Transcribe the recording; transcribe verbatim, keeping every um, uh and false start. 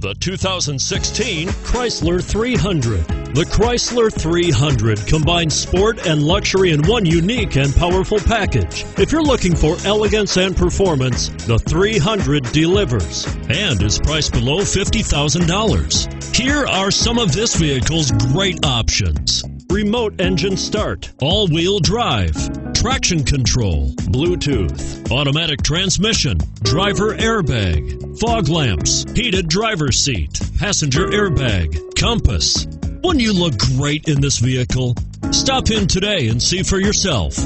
The two thousand sixteen Chrysler three hundred. The Chrysler three hundred combines sport and luxury in one unique and powerful package. If you're looking for elegance and performance, the three hundred delivers and is priced below fifty thousand dollars. Here are some of this vehicle's great options: remote engine start, all-wheel drive, traction control, Bluetooth, automatic transmission, driver airbag, fog lamps, heated driver's seat, passenger airbag, compass. Wouldn't you look great in this vehicle? Stop in today and see for yourself.